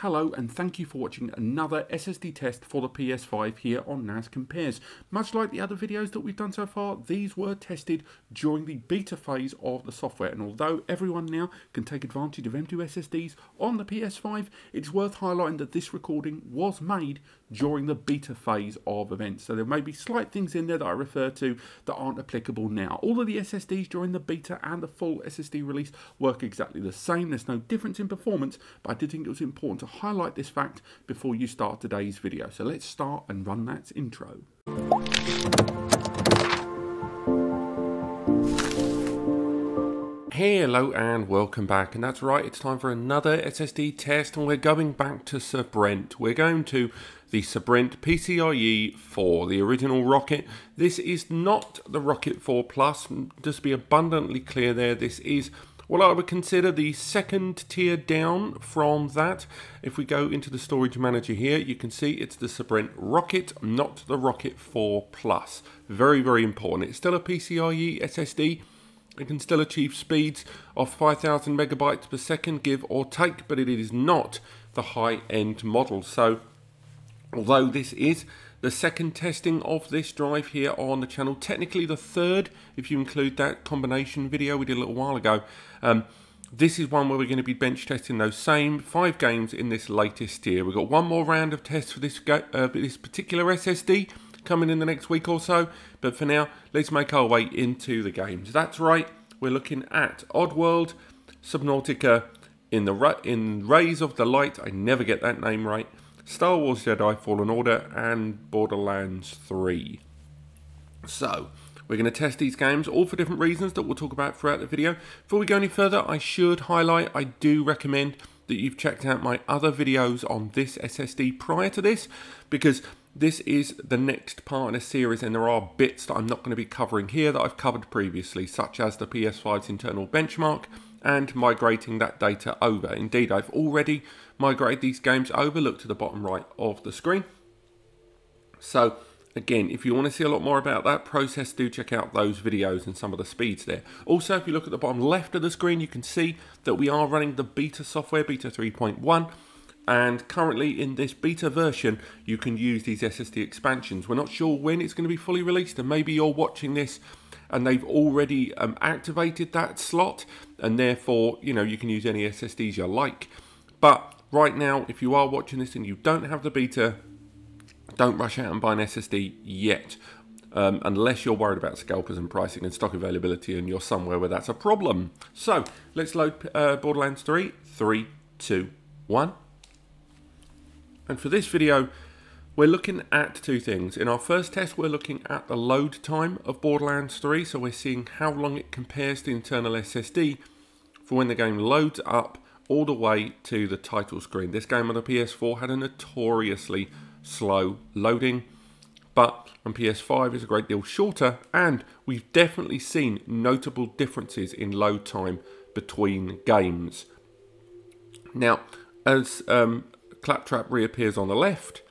Hello and thank you for watching another SSD test for the PS5 here on NAS Compares. Much like the other videos that we've done so far, these were tested during the beta phase of the software, and although everyone now can take advantage of M.2 SSDs on the PS5, it's worth highlighting that this recording was made during the beta phase of events. So there may be slight things in there that I refer to that aren't applicable now. All of the SSDs during the beta and the full SSD release work exactly the same. There's no difference in performance, but I did think it was important to highlight this fact before you start today's video. So let's start and run that intro. Hello and welcome back, and that's right, it's time for another SSD test, and we're going back to Sabrent. We're going to the Sabrent PCIe4, the original Rocket. This is not the Rocket 4 Plus, just to be abundantly clear there. This is, well, I would consider the second tier down from that. If we go into the storage manager here, you can see it's the Sabrent Rocket, not the Rocket 4 Plus. Very, very important. It's still a PCIe SSD. It can still achieve speeds of 5,000 megabytes per second, give or take, but it is not the high-end model. So, although this is the second testing of this drive here on the channel, technically the third, if you include that combination video we did a little while ago, this is one where we're going to be bench testing those same 5 games in this latest tier. We've got one more round of tests for this particular SSD coming in the next week or so, but for now, let's make our way into the games. That's right, we're looking at Oddworld, Subnautica, In Rays of the Light, I never get that name right, Star Wars Jedi Fallen Order, and Borderlands 3. So, we're going to test these games, all for different reasons that we'll talk about throughout the video. Before we go any further, I should highlight, I do recommend that you've checked out my other videos on this SSD prior to this, because this is the next part in a series, and there are bits that I'm not going to be covering here that I've covered previously, such as the PS5's internal benchmark and migrating that data over. Indeed, I've already migrated these games over. Look to the bottom right of the screen. So, again, if you want to see a lot more about that process, do check out those videos and some of the speeds there. Also, if you look at the bottom left of the screen, you can see that we are running the beta software, beta 3.1, and currently in this beta version, you can use these SSD expansions. We're not sure when it's going to be fully released, and maybe you're watching this and they've already activated that slot, and therefore, you know, you can use any SSDs you like. But right now, if you are watching this and you don't have the beta, don't rush out and buy an SSD yet, unless you're worried about scalpers and pricing and stock availability and you're somewhere where that's a problem. So, let's load Borderlands 3. 3, 2, 1. And for this video, we're looking at two things. In our first test, we're looking at the load time of Borderlands 3, so we're seeing how long it compares to the internal SSD for when the game loads up all the way to the title screen. This game on the PS4 had a notoriously slow loading, but on PS5 is a great deal shorter, and we've definitely seen notable differences in load time between games. Now, as Claptrap reappears on the left,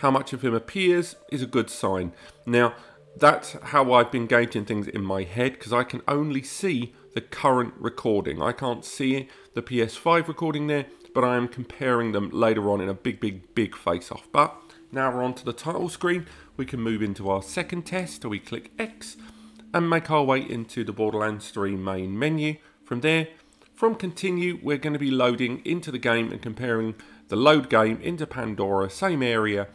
how much of him appears is a good sign. Now, that's how I've been gauging things in my head, because I can only see the current recording. I can't see the PS5 recording there, but I am comparing them later on in a big face-off. But now we're onto the title screen. We can move into our second test, so we click X and make our way into the Borderlands 3 main menu. From there, from continue, we're going to be loading into the game and comparing the load game into Pandora, same area,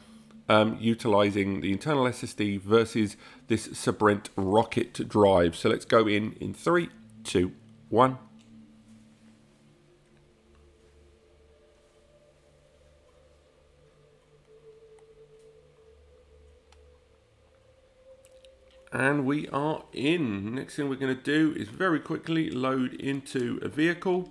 utilizing the internal SSD versus this Sabrent Rocket drive. So let's go in 3, 2, 1. And we are in. Next thing we're going to do is very quickly load into a vehicle,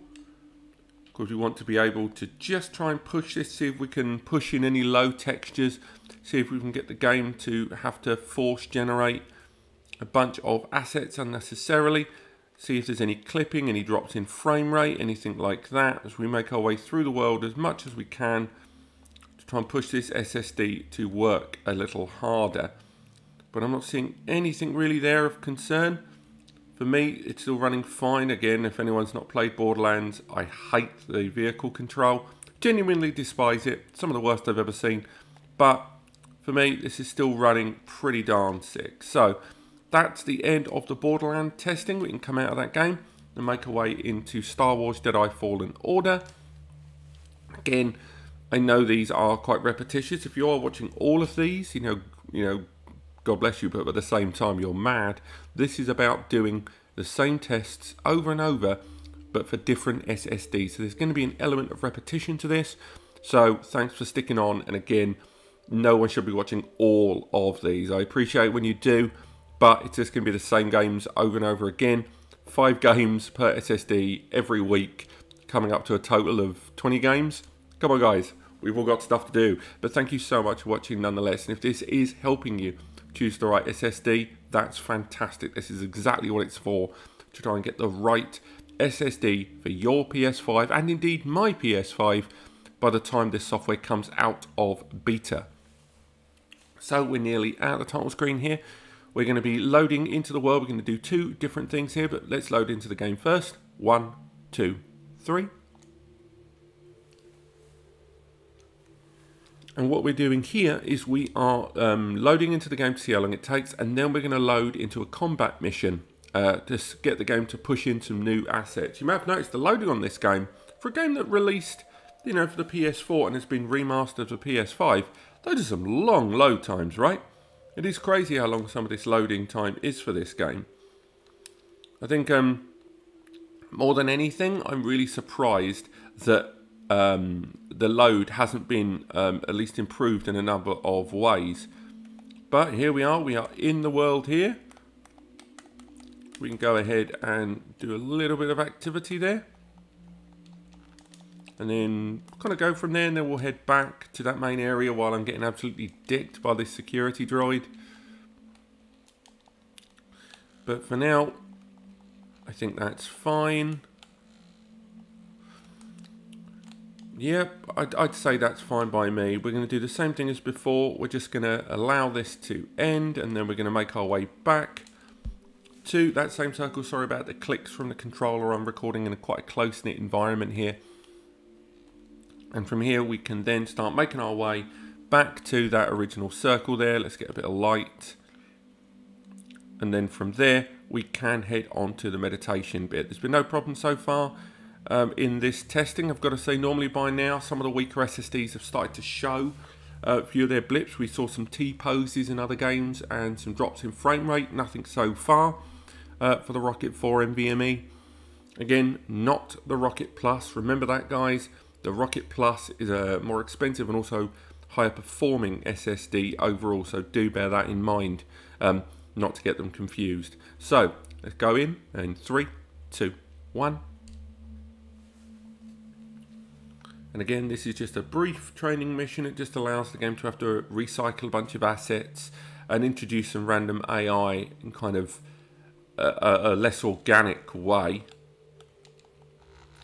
because we want to be able to just try and push this, see if we can push in any low textures, see if we can get the game to have to force generate a bunch of assets unnecessarily, see if there's any clipping, any drops in frame rate, anything like that, as we make our way through the world as much as we can to try and push this SSD to work a little harder. But I'm not seeing anything really there of concern. For me, it's still running fine. Again, if anyone's not played Borderlands, I hate the vehicle control. Genuinely despise it. Some of the worst I've ever seen. But for me, this is still running pretty darn sick. So that's the end of the Borderlands testing. We can come out of that game and make our way into Star Wars Jedi Fallen Order. Again, I know these are quite repetitious. If you are watching all of these, you know, God bless you, but at the same time, you're mad. This is about doing the same tests over and over, but for different SSDs. So there's going to be an element of repetition to this. So thanks for sticking on. And again, no one should be watching all of these. I appreciate when you do, but it's just going to be the same games over and over again. 5 games per SSD every week, coming up to a total of 20 games. Come on, guys. We've all got stuff to do. But thank you so much for watching nonetheless. And if this is helping you choose the right SSD, that's fantastic. This is exactly what it's for, to try and get the right SSD for your PS5 and indeed my PS5 by the time this software comes out of beta. So we're nearly at the title screen here. We're going to be loading into the world. We're going to do 2 different things here, but let's load into the game first. 1, 2, 3. And what we're doing here is we are loading into the game to see how long it takes, and then we're going to load into a combat mission to get the game to push in some new assets. You may have noticed the loading on this game, for a game that released, you know, for the PS4 and has been remastered for PS5, those are some long load times, right? It is crazy how long some of this loading time is for this game. I think more than anything, I'm really surprised that the load hasn't been at least improved in a number of ways. But here we are in the world here. We can go ahead and do a little bit of activity there. And then kind of go from there, and then we'll head back to that main area while I'm getting absolutely dicked by this security droid. But for now, I think that's fine. Yep, I'd say that's fine by me. We're going to do the same thing as before. We're just going to allow this to end, and then we're going to make our way back to that same circle. Sorry about the clicks from the controller. I'm recording in a quite close-knit environment here. And from here, we can then start making our way back to that original circle there. Let's get a bit of light. And then from there, we can head on to the meditation bit. There's been no problem so far. In this testing, I've got to say, normally by now some of the weaker SSDs have started to show a few of their blips. We saw some T-poses in other games and some drops in frame rate. Nothing so far for the Rocket 4 NVMe. Again, not the Rocket Plus. Remember that, guys. The Rocket Plus is a more expensive and also higher performing SSD overall, so do bear that in mind, not to get them confused. So let's go in 3, 2, 1. And again, this is just a brief training mission. It just allows the game to have to recycle a bunch of assets and introduce some random AI in kind of a less organic way.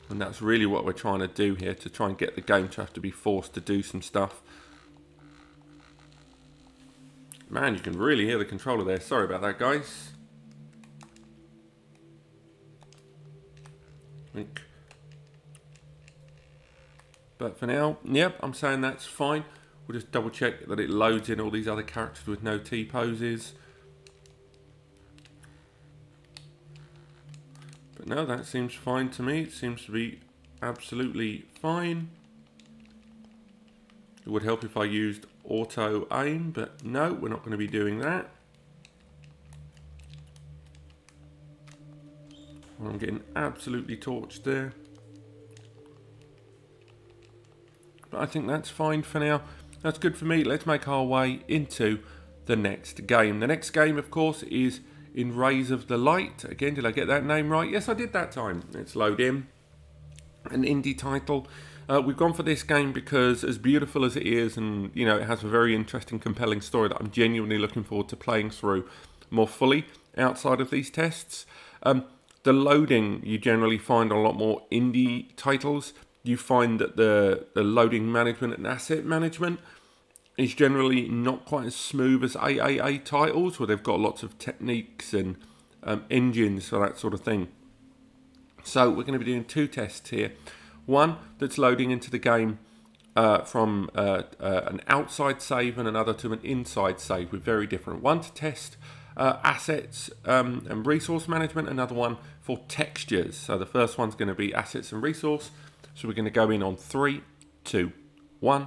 And that's really what we're trying to do here, to try and get the game to have to be forced to do some stuff. Man, you can really hear the controller there. Sorry about that, guys. Think. But for now, yep, I'm saying that's fine. We'll just double check that it loads in all these other characters with no T-poses. But no, that seems fine to me. It seems to be absolutely fine. It would help if I used auto aim, but no, we're not going to be doing that. I'm getting absolutely torched there. But I think that's fine for now. That's good for me. Let's make our way into the next game. The next game, of course, is In Rays of the Light. Again, did I get that name right? Yes, I did that time. Let's load in. An indie title. We've gone for this game because, as beautiful as it is, and, you know, it has a very interesting, compelling story that I'm genuinely looking forward to playing through more fully outside of these tests. The loading you generally find on a lot more indie titles. You find that the loading management and asset management is generally not quite as smooth as AAA titles, where they've got lots of techniques and engines for that sort of thing. So we're going to be doing 2 tests here. One that's loading into the game from an outside save and another to an inside save with very different. One to test assets and resource management, another one for textures. So the first one's going to be assets and resource. So we're going to go in on 3, 2, 1.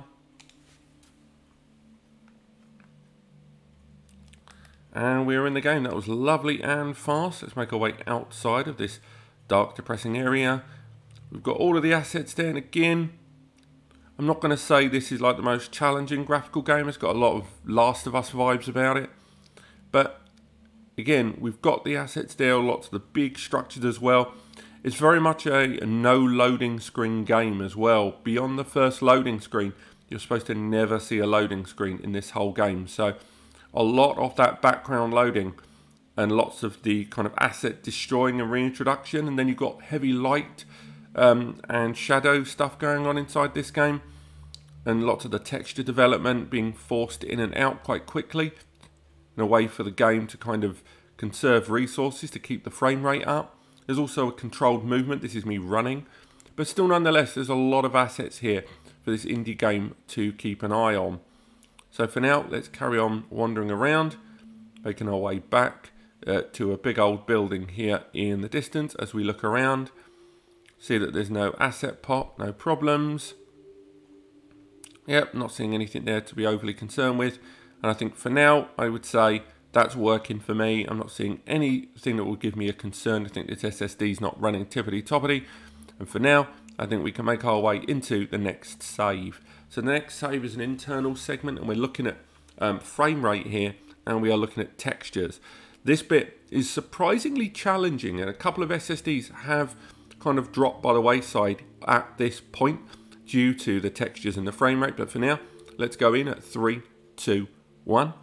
And we're in the game. That was lovely and fast. Let's make our way outside of this dark, depressing area. We've got all of the assets there, and again, I'm not going to say this is like the most challenging graphical game. It's got a lot of Last of Us vibes about it. But again, we've got the assets there, lots of the big structures as well. It's very much a no loading screen game as well. Beyond the first loading screen, you're supposed to never see a loading screen in this whole game. So a lot of that background loading and lots of the kind of asset destroying and reintroduction. And then you've got heavy light and shadow stuff going on inside this game. And lots of the texture development being forced in and out quite quickly. In a way for the game to kind of conserve resources to keep the frame rate up. There's also a controlled movement. This is me running. But still nonetheless, there's a lot of assets here for this indie game to keep an eye on. So for now, let's carry on wandering around, making our way back to a big old building here in the distance. As we look around, see that there's no asset pot, no problems. Yep, not seeing anything there to be overly concerned with. And I think for now, I would say that's working for me. I'm not seeing anything that will give me a concern. I think this SSD's not running tippity-toppity. And for now, I think we can make our way into the next save. So the next save is an internal segment, and we're looking at frame rate here, and we are looking at textures. This bit is surprisingly challenging, and a couple of SSDs have kind of dropped by the wayside at this point due to the textures and the frame rate. But for now, let's go in at 3, 2, 1.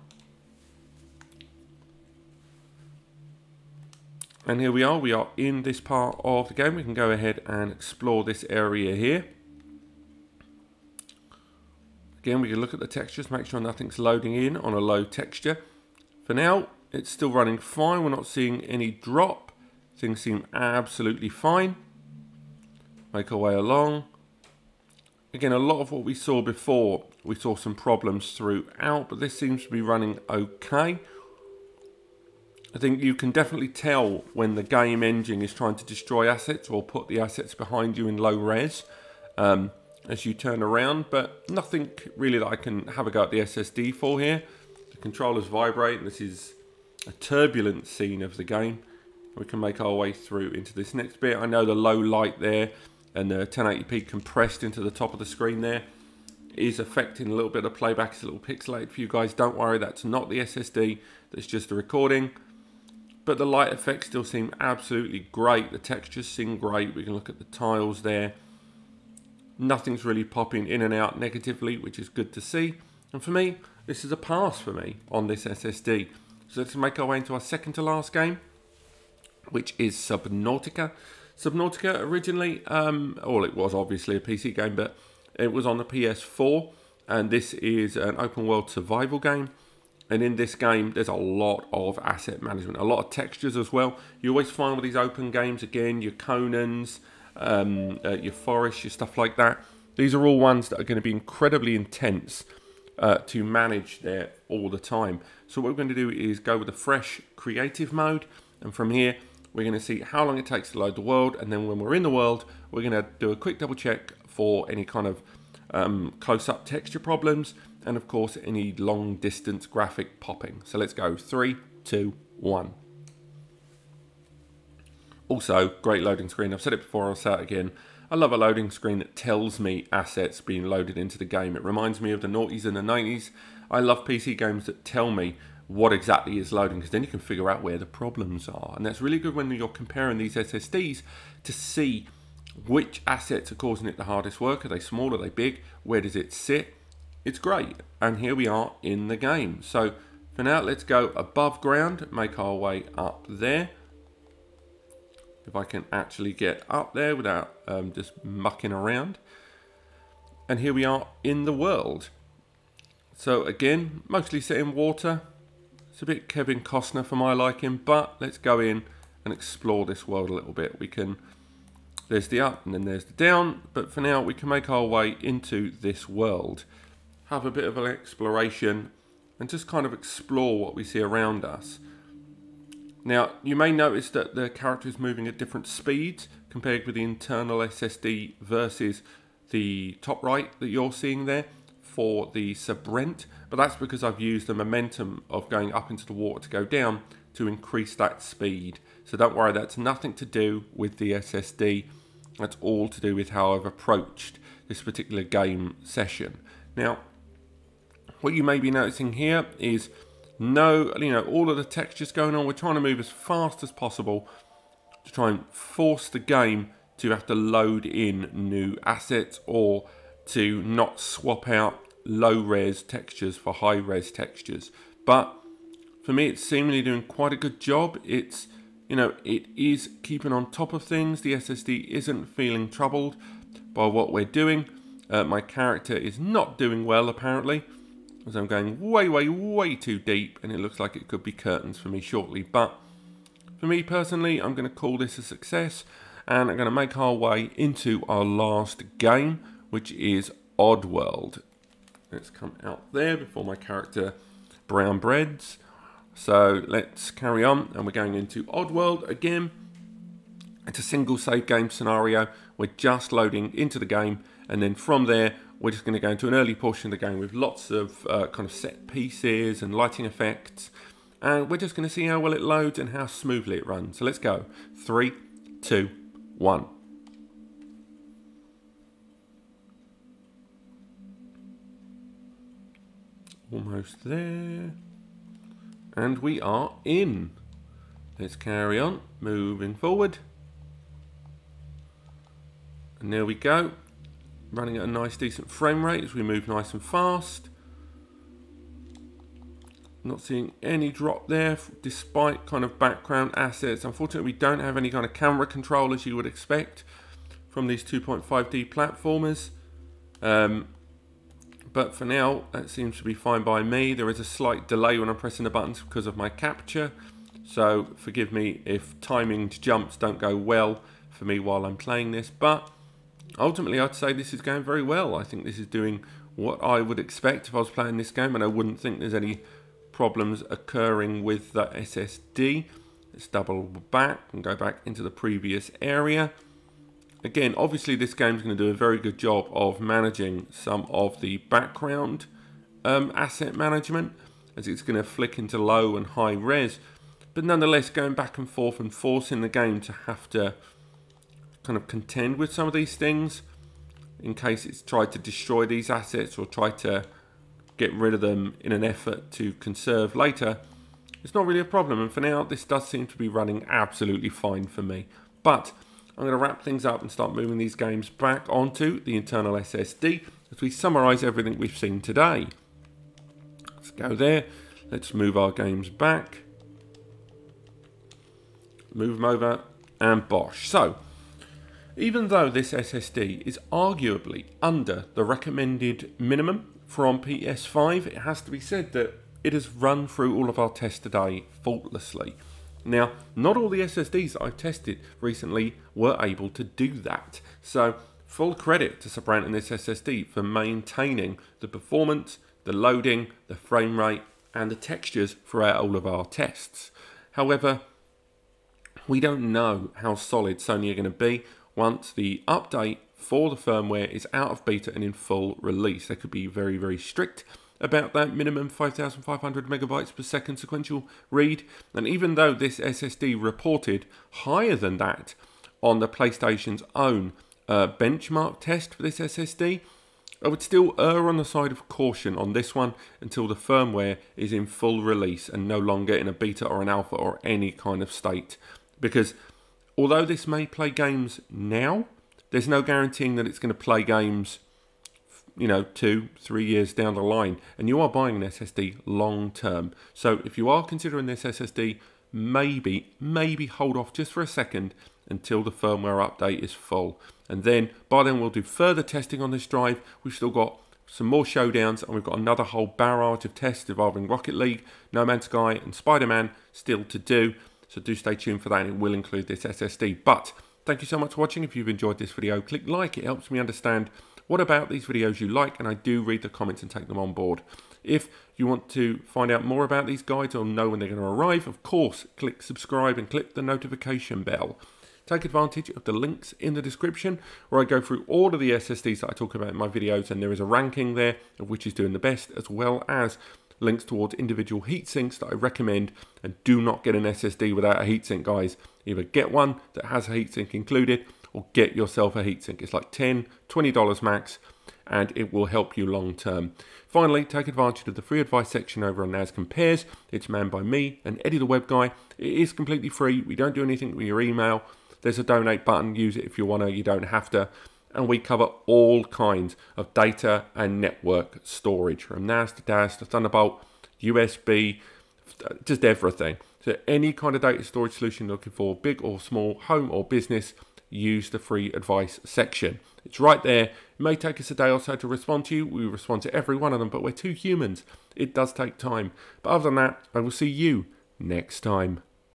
And here we are in this part of the game. We can go ahead and explore this area here. Again, we can look at the textures, make sure nothing's loading in on a low texture. For now, it's still running fine. We're not seeing any drop. Things seem absolutely fine. Make our way along. Again, a lot of what we saw before, we saw some problems throughout, but this seems to be running okay. I think you can definitely tell when the game engine is trying to destroy assets or put the assets behind you in low res. As you turn around, but nothing really that I can have a go at the SSD for here. The controllers vibrate, and this is a turbulent scene of the game. We can make our way through into this next bit. I know the low light there and the 1080p compressed into the top of the screen there is affecting a little bit of playback. It's a little pixelated for you guys. Don't worry, that's not the SSD, that's just the recording. But the light effects still seem absolutely great. The textures seem great. We can look at the tiles there. Nothing's really popping in and out negatively, which is good to see. And for me, this is a pass for me on this SSD. So let's make our way into our second to last game, which is Subnautica. Subnautica originally, well, it was obviously a PC game, but it was on the PS4. And this is an open world survival game. And in this game, there's a lot of asset management, a lot of textures as well. You always find with these open games, again, your Conans, your forests, your stuff like that. These are all ones that are going to be incredibly intense to manage there all the time. So what we're going to do is go with a fresh creative mode, and from here we're going to see how long it takes to load the world, and then when we're in the world we're going to do a quick double check for any kind of close-up texture problems, and of course any long distance graphic popping. So let's go 3, 2, 1. Also, great loading screen. I've said it before, I'll say it again. I love a loading screen that tells me assets being loaded into the game. It reminds me of the noughties and the 90s. I love PC games that tell me what exactly is loading, because then you can figure out where the problems are. And that's really good when you're comparing these SSDs to see which assets are causing it the hardest work. Are they small? Are they big? Where does it sit? It's great. And here we are in the game. So for now, let's go above ground, make our way up there. If I can actually get up there without just mucking around. And here we are in the world. So again, mostly set in water. It's a bit Kevin Costner for my liking, but let's go in and explore this world a little bit. We can There's the up and then there's the down, but for now we can make our way into this world, have a bit of an exploration and just kind of explore what we see around us. Now, you may notice that the character is moving at different speeds compared with the internal SSD versus the top right that you're seeing there for the Sabrent, but that's because I've used the momentum of going up into the water to go down to increase that speed. So don't worry, that's nothing to do with the SSD. That's all to do with how I've approached this particular game session. Now, what you may be noticing here is all of the textures going on. We're trying to move as fast as possible to try and force the game to have to load in new assets or to not swap out low res textures for high res textures. But for me, it's seemingly doing quite a good job. It's, it is keeping on top of things. The SSD isn't feeling troubled by what we're doing. My character is not doing well, apparently, as I'm going way, way, way too deep, and it looks like it could be curtains for me shortly. But for me personally, I'm going to call this a success, and I'm going to make our way into our last game, which is Oddworld. Let's come out there before my character brown breads. So let's carry on, and we're going into Oddworld again. It's a single save game scenario. We're just loading into the game, and then from there, we're just going to go into an early portion of the game with lots of kind of set pieces and lighting effects. And we're just going to see how well it loads and how smoothly it runs. So let's go. 3, 2, 1. Almost there. And we are in. Let's carry on, moving forward. And there we go. Running at a nice decent frame rate as we move nice and fast. Not seeing any drop there despite kind of background assets. Unfortunately, we don't have any kind of camera control as you would expect from these 2.5D platformers. But for now, that seems to be fine by me. There is a slight delay when I'm pressing the buttons because of my capture. So forgive me if timinged jumps don't go well for me while I'm playing this, but ultimately, I'd say this is going very well. I think this is doing what I would expect if I was playing this game, and I wouldn't think there's any problems occurring with the SSD. Let's double back and go back into the previous area. Again, obviously, this game's going to do a very good job of managing some of the background asset management, as it's going to flick into low and high res. But nonetheless, going back and forth and forcing the game to have to kind of contend with some of these things in case it's tried to destroy these assets or try to get rid of them in an effort to conserve later, it's not really a problem. And for now, this does seem to be running absolutely fine for me. But I'm going to wrap things up and start moving these games back onto the internal SSD as we summarize everything we've seen today. Let's go there. Let's move our games back, move them over, and bosh. So even though this SSD is arguably under the recommended minimum from PS5, it has to be said that it has run through all of our tests today faultlessly. Now, not all the SSDs that I've tested recently were able to do that. So, full credit to Sabrent and this SSD for maintaining the performance, the loading, the frame rate, and the textures throughout all of our tests. However, we don't know how solid Sony are going to be once the update for the firmware is out of beta and in full release. They could be very, very strict about that minimum 5,500 megabytes per second sequential read. And even though this SSD reported higher than that on the PlayStation's own benchmark test for this SSD, I would still err on the side of caution on this one until the firmware is in full release and no longer in a beta or an alpha or any kind of state. Because although this may play games now, there's no guaranteeing that it's going to play games, 2, 3 years down the line. And you are buying an SSD long term. So if you are considering this SSD, maybe hold off just for a second until the firmware update is full. And then, by then, we'll do further testing on this drive. We've still got some more showdowns, and we've got another whole barrage of tests involving Rocket League, No Man's Sky, and Spider-Man still to do. So do stay tuned for that, and it will include this SSD. But Thank you so much for watching. If you've enjoyed this video, click like. It helps me understand what about these videos you like, and I do read the comments and take them on board. If you want to find out more about these guides or know when they're going to arrive, of course, click subscribe and click the notification bell. Take advantage of the links in the description where I go through all of the SSDs that I talk about in my videos, and there is a ranking there of which is doing the best, as well as links towards individual heatsinks that I recommend. And do not get an SSD without a heatsink, guys. Either get one that has a heatsink included or get yourself a heatsink. It's like $10, $20 max, and it will help you long term. Finally, take advantage of the free advice section over on NAS Compares. It's manned by me and Eddie the Web Guy. It is completely free. We don't do anything with your email. There's a donate button. Use it if you want to. You don't have to. And we cover all kinds of data and network storage, from NAS to DAS to Thunderbolt, USB, just everything. So any kind of data storage solution you're looking for, big or small, home or business, use the free advice section. It's right there. It may take us a day or so to respond to you. We respond to every one of them, but we're two humans. It does take time. But other than that, I will see you next time.